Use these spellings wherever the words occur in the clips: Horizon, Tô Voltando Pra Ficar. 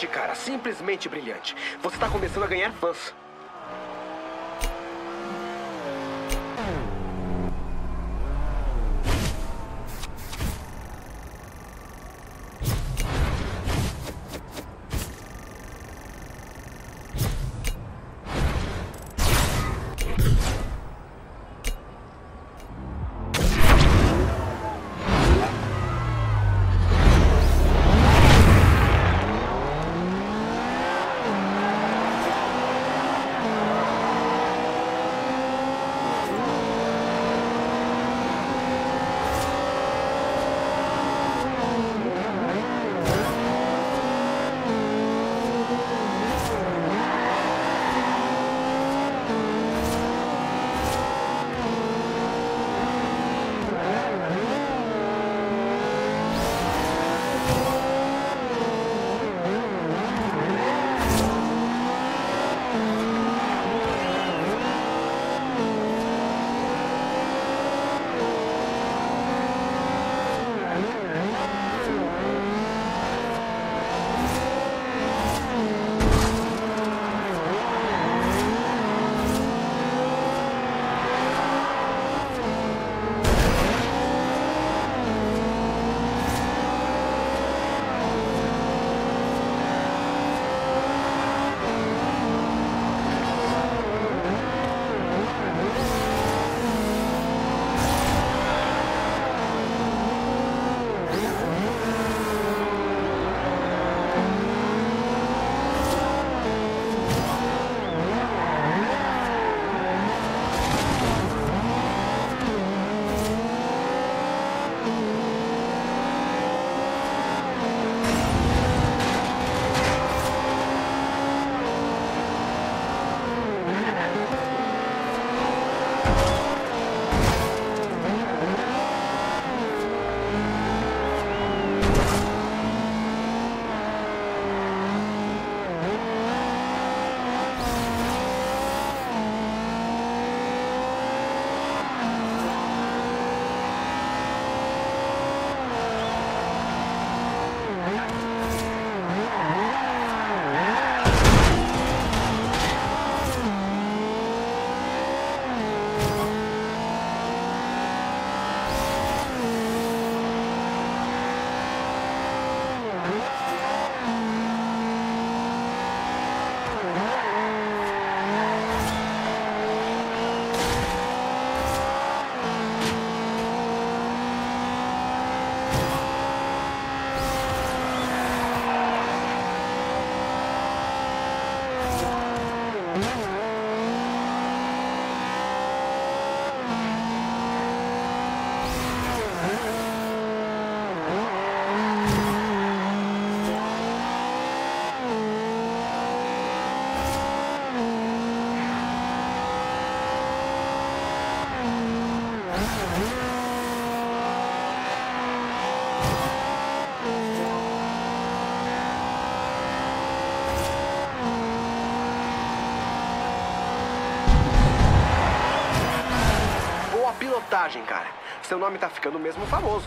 Brilhante, cara. Simplesmente brilhante. Você tá começando a ganhar fãs. Cara, seu nome tá ficando mesmo famoso.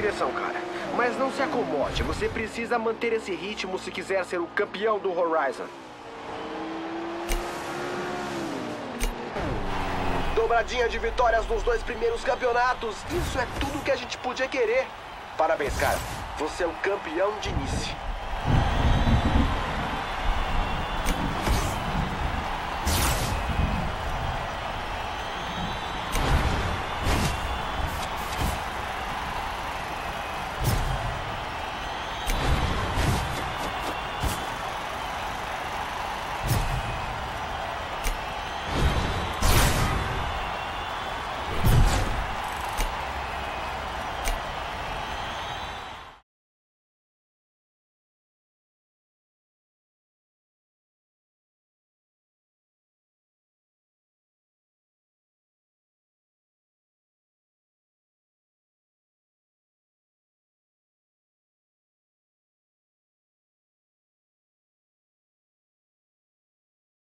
direção, cara. Mas não se acomode. Você precisa manter esse ritmo se quiser ser o campeão do Horizon. Dobradinha de vitórias nos dois primeiros campeonatos. Isso é tudo que a gente podia querer. Parabéns, cara. Você é um campeão de início.